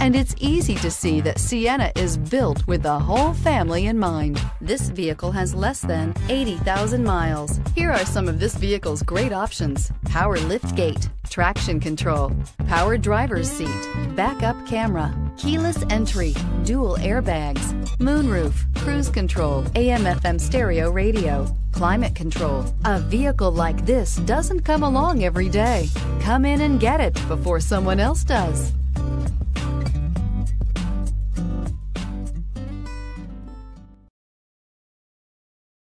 and it's easy to see that Sienna is built with the whole family in mind. This vehicle has less than 80,000 miles. Here are some of this vehicle's great options: power liftgate, traction control, power driver's seat, backup camera, keyless entry, dual airbags, moonroof, cruise control, AM/FM stereo radio, climate control. A vehicle like this doesn't come along every day. Come in and get it before someone else does.